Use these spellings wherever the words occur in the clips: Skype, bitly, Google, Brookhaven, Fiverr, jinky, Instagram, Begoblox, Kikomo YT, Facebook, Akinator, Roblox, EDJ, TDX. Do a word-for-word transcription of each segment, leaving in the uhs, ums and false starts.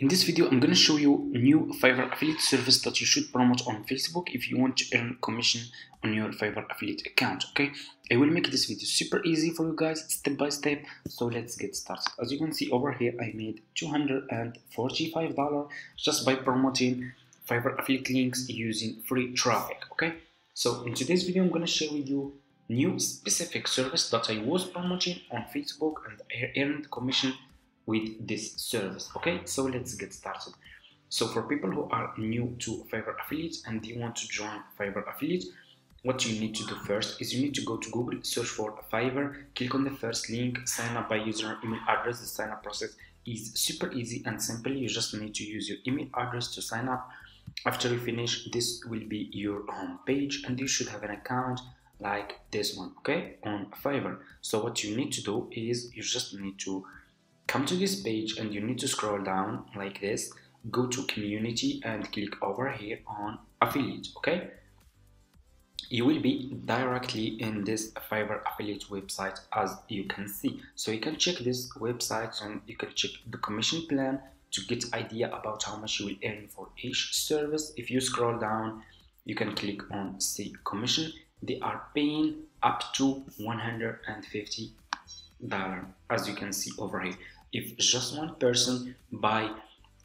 In this video, I'm going to show you a new Fiverr affiliate service that you should promote on Facebook if you want to earn commission on your Fiverr affiliate account, okay? I will make this video super easy for you guys, step by step, so let's get started. As you can see over here, I made two hundred forty-five dollars just by promoting Fiverr affiliate links using free traffic, okay? So in today's video, I'm going to share with you new specific service that I was promoting on Facebook and I earned commission with this service, okay? So let's get started. So for people who are new to Fiverr Affiliate and they want to join Fiverr Affiliate, what you need to do first is you need to go to Google, search for Fiverr, click on the first link, sign up by user and email address. The sign up process is super easy and simple. You just need to use your email address to sign up. After you finish, this will be your home page and you should have an account like this one, okay, on Fiverr. So what you need to do is you just need to come to this page and you need to scroll down like this, go to community and click over here on affiliate, okay? You will be directly in this Fiverr affiliate website as you can see. So you can check this website and you can check the commission plan to get idea about how much you will earn for each service. If you scroll down, you can click on see commission. They are paying up to one hundred fifty dollars as you can see over here. If just one person buy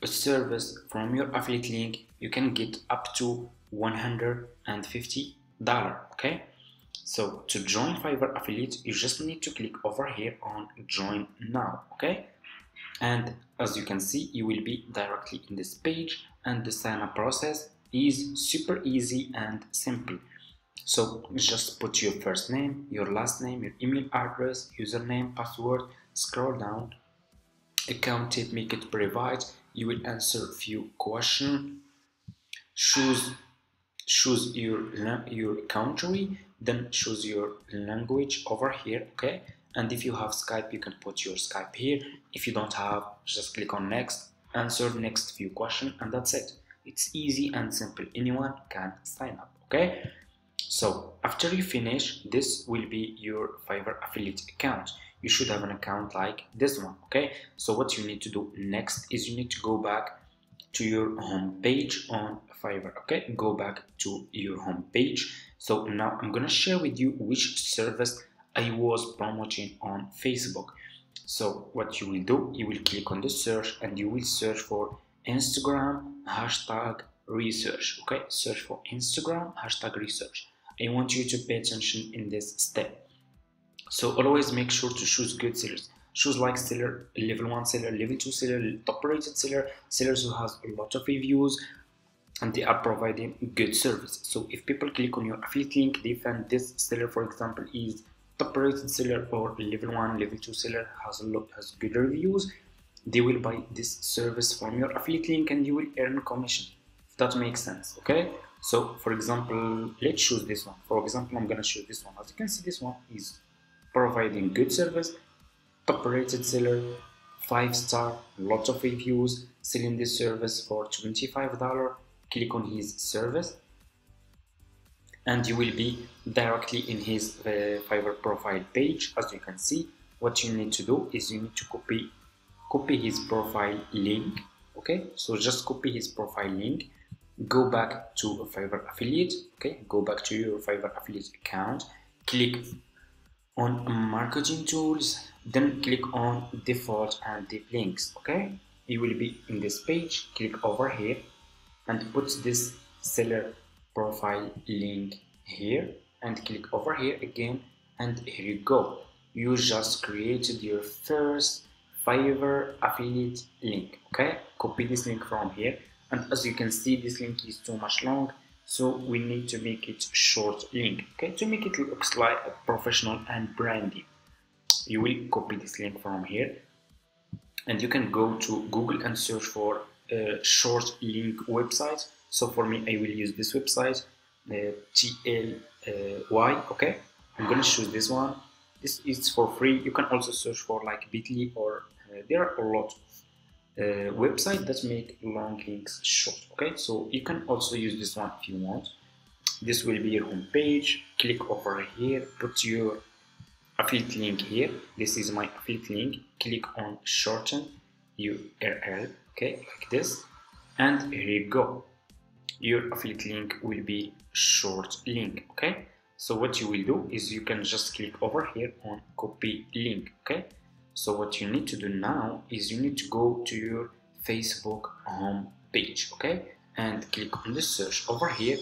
a service from your affiliate link, you can get up to one hundred fifty dollars, okay? So to join Fiverr Affiliate, you just need to click over here on join now, okay? And as you can see, you will be directly in this page and the sign up process is super easy and simple. So just put your first name, your last name, your email address, username, password, scroll down, account type, make it private, you will answer a few questions, choose, choose your, your country, then choose your language over here, okay? And if you have Skype, you can put your Skype here. If you don't have, just click on next, answer the next few questions, and that's it. It's easy and simple, anyone can sign up, okay? So after you finish, this will be your Fiverr affiliate account. You should have an account like this one, okay? So what you need to do next is you need to go back to your home page on Fiverr, okay? Go back to your home page. So now I'm gonna share with you which service I was promoting on Facebook. So what you will do, you will click on the search and you will search for Instagram hashtag research, okay? Search for Instagram hashtag research. I want you to pay attention in this step. So always make sure to choose good sellers. Choose like seller, level one seller, level two seller, top rated seller, sellers who has a lot of reviews and they are providing good service. So if people click on your affiliate link, they find this seller, for example, is top rated seller or level one, level two seller, has a lot, has good reviews, they will buy this service from your affiliate link and you will earn commission. If that makes sense, okay? So, for example, let's choose this one. For example, I'm gonna choose this one. As you can see, this one is providing good service, top rated seller, five star, lots of reviews, selling this service for twenty-five dollars. Click on his service, and you will be directly in his uh, Fiverr profile page. As you can see, what you need to do is you need to copy, copy his profile link. Okay, so just copy his profile link. Go back to a Fiverr affiliate, okay, go back to your Fiverr affiliate account, click on marketing tools, then click on default and deep links, okay? You will be in this page, click over here and put this seller profile link here and click over here again and here you go. You just created your first Fiverr affiliate link, okay? Copy this link from here. And as you can see, this link is too much long, so we need to make it short link, okay? To make it looks like a professional and brandy. You will copy this link from here and you can go to Google and search for a short link website. So for me, I will use this website, uh, T L Y, okay? I'm gonna choose this one. This is for free. You can also search for like bitly or uh, there are a lot of Uh, website that make long links short, okay? So you can also use this one if you want. This will be your home page. Click over here, put your affiliate link here. This is my affiliate link. Click on shorten U R L, okay, like this, and here you go. Your affiliate link will be short link, okay? So what you will do is you can just click over here on copy link, okay? So what you need to do now is you need to go to your Facebook home page, okay? And click on the search over here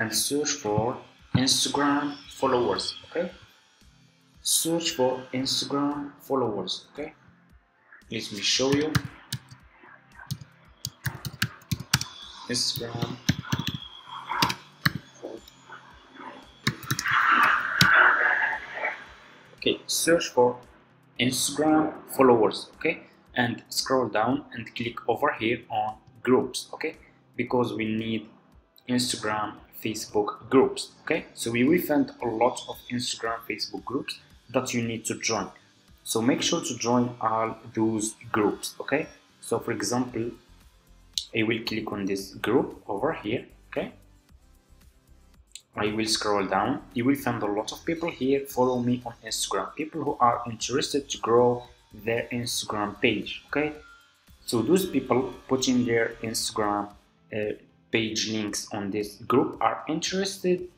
and search for Instagram followers, okay? Search for Instagram followers, okay? Let me show you. Instagram. Okay, search for Instagram followers, okay, and scroll down and click over here on groups, okay, because we need Instagram, Facebook groups, okay. So we will find a lot of Instagram, Facebook groups that you need to join. So make sure to join all those groups, okay. So for example, I will click on this group over here, okay. I will scroll down. You will find a lot of people here. Follow me on Instagram. People who are interested to grow their Instagram page, okay. So those people putting their Instagram uh, page links on this group are interested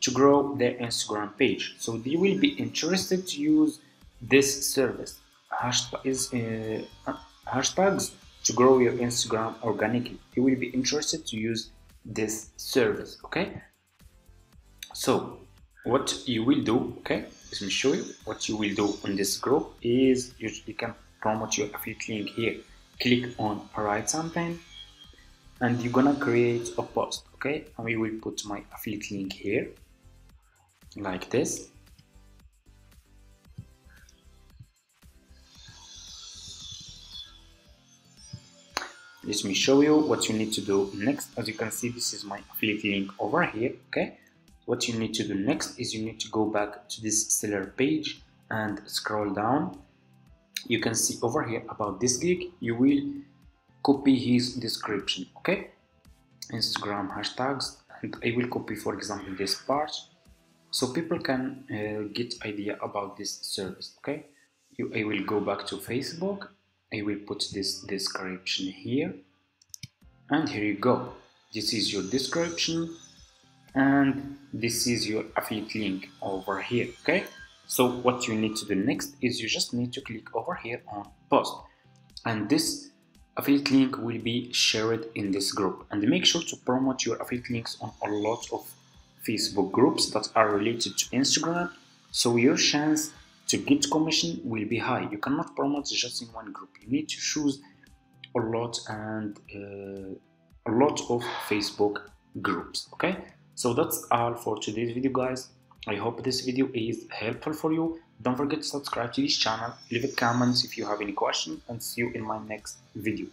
to grow their Instagram page. So they will be interested to use this service. Hashtag is uh, hashtags to grow your Instagram organically. You will be interested to use this service, okay? So what you will do, okay, let me show you what you will do on this group is you, you can promote your affiliate link here. Click on write something and you're gonna create a post, okay? And we will put my affiliate link here like this. Let me show you what you need to do next. As you can see, this is my affiliate link over here, okay? What you need to do next is you need to go back to this seller page and scroll down. You can see over here about this gig, you will copy his description, okay? Instagram hashtags, and I will copy, for example, this part so people can uh, get idea about this service, okay? You, I will go back to Facebook. I will put this description here, and here you go. This is your description and this is your affiliate link over here, okay? So what you need to do next is you just need to click over here on post, and this affiliate link will be shared in this group. And make sure to promote your affiliate links on a lot of Facebook groups that are related to Instagram, so your chance to get commission will be high. You cannot promote just in one group. You need to choose a lot and uh, a lot of Facebook groups, okay? So that's all for today's video, guys. I hope this video is helpful for you. Don't forget to subscribe to this channel, leave a comment if you have any questions, and see you in my next video.